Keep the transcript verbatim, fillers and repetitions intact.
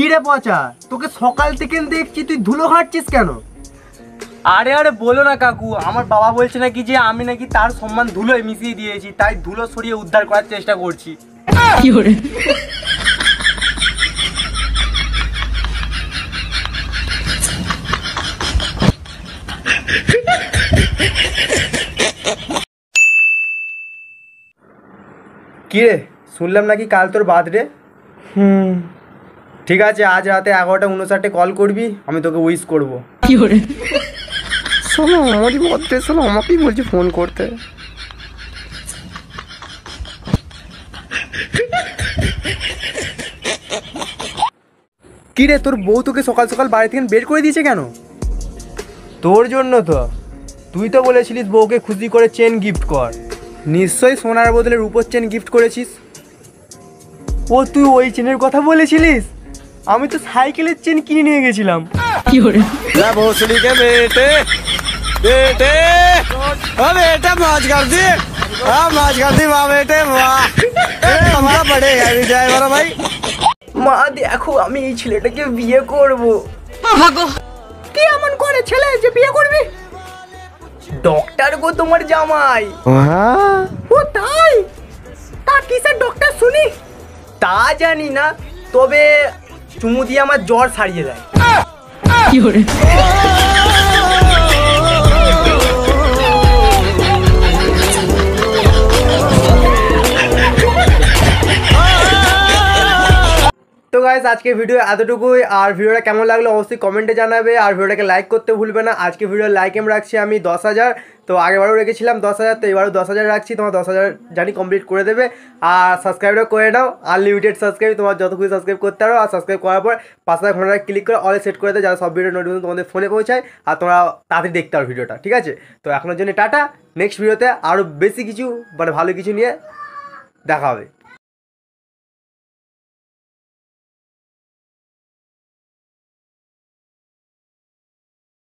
কিরে পচা, তোকে সকাল থেকে দেখছি তুই ধুলো ঘাটছিস কেন? আরে আরে বলো না কাকু, আমার বাবা বলছে নাকি যে আমি নাকি তার সম্মান ধুলোয় মিশিয়ে দিয়েছি, তাই ধুলো সরিয়ে উদ্ধার করার চেষ্টা করছি। কিরে শুনলাম নাকি কাল তোর বার্থডে। হুম ঠিক আছে, আজ রাতে এগারোটা উনষাটে কল করবি, আমি তোকে উইশ করবো। শোনো আমারই বার্থডে, শোনো আমাকেই বলছি ফোন করতে। কিরে তোর বউ তোকে সকাল সকাল বাড়ি থেকে বের করে দিয়েছে কেন? তোর জন্য তো, তুই তো বলেছিলিস বউকে খুশি করে চেন গিফট কর, নিশ্চয়ই সোনার বদলে রূপোর চেন গিফট করেছিস। ও তুই ওই চেনের কথা বলেছিলিস, আমি তো সাইকেলের চেন কিনে নিয়ে গেছিলাম। মা দেখো আমি এই ছেলেটাকে বিয়ে করবো। কি এমন করে ছেলে যে বিয়ে করবি? ডক্টর গো তোমার জামাই। ও তাই? তা কিসের ডক্টর শুনি? তা জানি না, তবে চুমু দিয়ে আমার জ্বর সারিয়ে দেয়। তো গাইস আজকে ভিডিও এতটুকুই, আর ভিডিওটা কেমন লাগলো অবশ্যই কমেন্টে জানাবে, আর ভিডিওটাকে লাইক করতে ভুলবে না। আজকে ভিডিও লাইক এম রাখছি আমি দশ হাজার, তো আগেবারও রেখেছিলাম দশ হাজার, তো এবারও দশ হাজার রাখছি। তোমার দশ হাজার জানি কমপ্লিট করে দেবে, আর সাবস্ক্রাইবটা করে নাও, আনলিমিটেড সাবস্ক্রাইব, তোমার যত খুশি সাবস্ক্রাইব করতে পারো। আর সাবস্ক্রাইব করার পর পাঁচ হাজার ঘন্টায় ক্লিক করে অলে সেট করে দেয়, যারা সব ভিডিও নোটিফিকেশন তোমাদের ফোনে পৌঁছায় আর তোমরা তাড়াতাড়ি দেখতে পারো ভিডিওটা। ঠিক আছে, তো এখনের জন্য টাটা, নেক্সট ভিডিওতে আরও বেশি কিছু মানে ভালো কিছু নিয়ে দেখা হবে।